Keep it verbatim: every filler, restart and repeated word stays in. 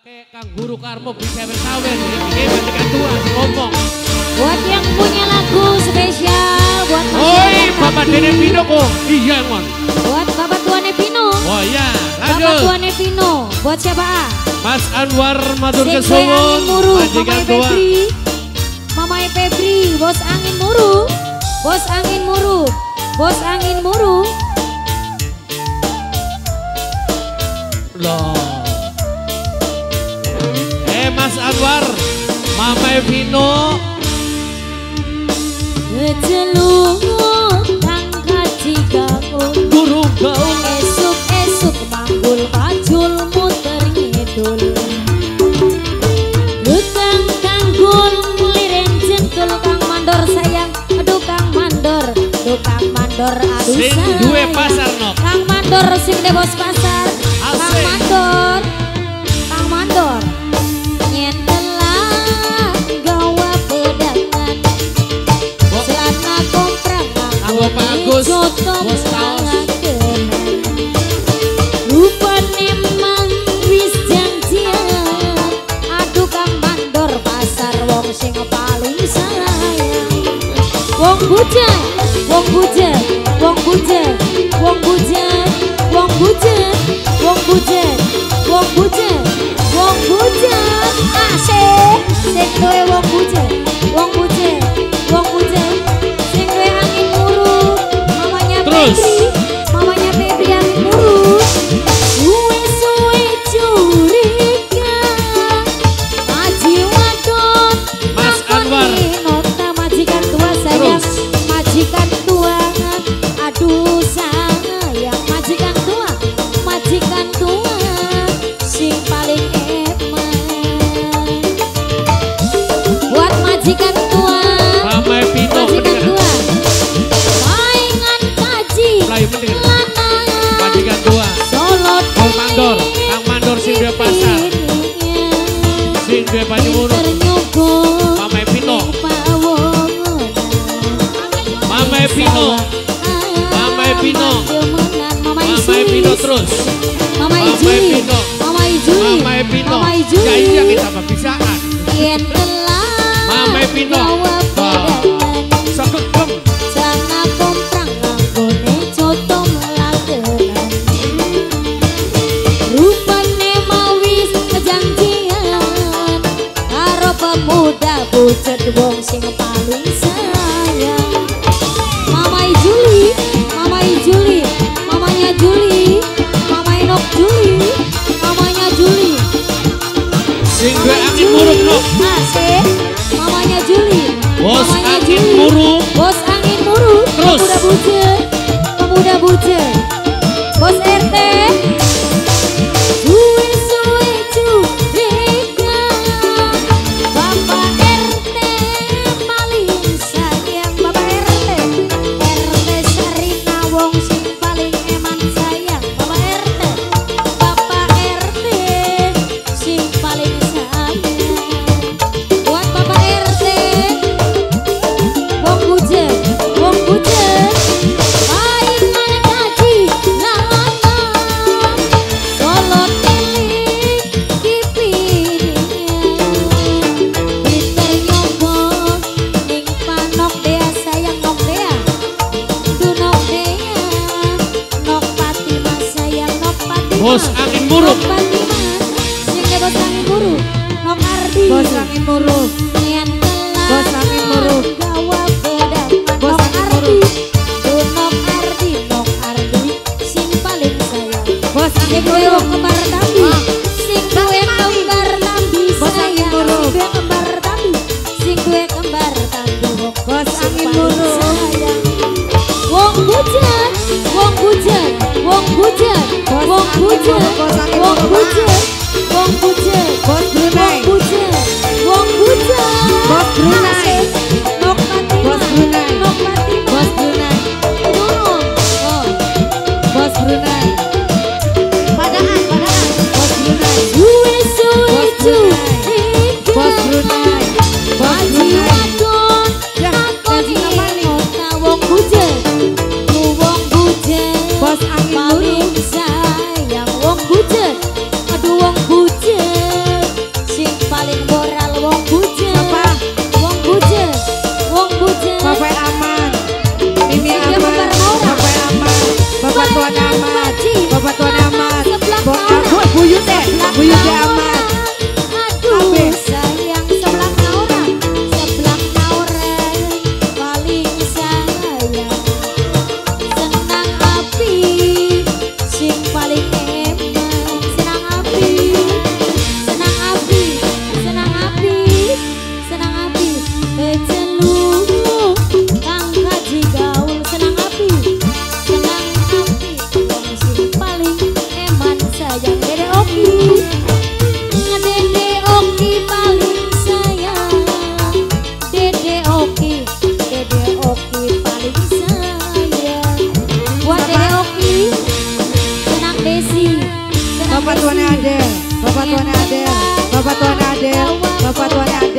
Pakai kangguru karmo bisa bersawer hebat dengan tua ngomong. Buat yang punya lagu spesial buat Oi, Bapak Dede Pino kok. Iya, Mon. Buat Bapak Tuane Pino. Oh iya, lanjut. Bapak Tuane Pino. Buat siapa? Mas Anwar Matur Kesuwun. Mama Febri. Mama Febri, Bos Angin Muru. Bos Angin Muru. Bos Angin Muru. Loh. Eh Mas Anwar, Mama Vino. Kecelung tangkat tiga burung gaung. Esuk-esuk manggul pacul muter ngidul. Lutang tanggul liring jengkul Kang Mandor sayang. Aduh Kang Mandor, aduh Kang Mandor aduh sing duwe pasar no. Kang Mandor sing de bos pasar. Kang Mandor, Kang Mandor, nyen telah gawa pedangan, selana komprak, angin joto melangen, rupa neman wis janjian, aduh Kang Mandor pasar wong sing paling sayang, wong bujang, wong bujang, wong bujang, wong bujang, wong bujang. Wong bujen, wong bujen, wong bujen, asik. Sing duwe wong bujen, wong bujen, wong bujen. Sing duwe Angin Muru, mamanya Febri, mamanya Febri Angin Muru. Suwe suwe curiga, maji wadon, Mas Anwar, nota majikan tua sayang, majikan tua, aduh sayang, majikan tua. Majikan tua, sing paling eman. Buat majikan tua, ramai pintu majikan tua. Mainan kaji, lanang. Majikan tua, solot. Kang Mandor, Kang Mandor sing dia pasar, sing dia banyu urut. Ramai pintu, ramai pintu, ramai pintu. Mama Epino terus. Mama Ijuli. Mama Ijuli. Mama Epino. Mama Ijuli. Jaya kita berpisaan. Yen telah. Mama Epino. Sekekem. Sana komprang anggone joto melagenan. Rupane mawis kejanjian. Karo pemuda bucet wong sing paling sayang. Mama Ijuli. Mama Ijuli. Mamanya Juli, Mama Enok Juli, mamanya Juli. Sing duwe Angin Muru nok. Asik. Mamanya Juli. Bos Angin Muru. Bos Angin Muru. Terus. Pemuda buje. Pemuda buje. Bos R T. Duwe suwe curiga. Bapak R T paling sayang. Bapak R T. R T Sarina wong sing paling Bos Angin Muru. Sing de Bos Angin Muru. Nok Ardi. Bos Angin Muru. Nian telah. Bos Angin Muru. Gawa beda. Bos Angin Muru. Nok Ardi. Nok Ardi. Sing paling sayang. Bos Angin Muru. Kembar tambi. Sing duwe kembar tambi. Bos Angin Muru. Sing duwe kembar tambi. Sing duwe kembar tambi. Bos Angin Muru. Wong bujan. Wong bujan. Wong bujan. Wong bujen, wong bujen, wong bujen, bos Brunei, wong bujen, wong bujen, bos Brunei, Nok Fatimah, bos Brunei, Nok Fatimah, bos Brunei, turun, oh, bos Brunei, padaan, padaan, bos Brunei, suwe suwe curiga, bos Brunei, bos Brunei, takoni kota wong bujen, wong bujen, bos Angin Muru. Sayang wong bujen, aduh wong bujen. Bapak Tuan Adel, Bapak Tuan Adel, Bapak Tuan Adel, Bapak Tuan Adel.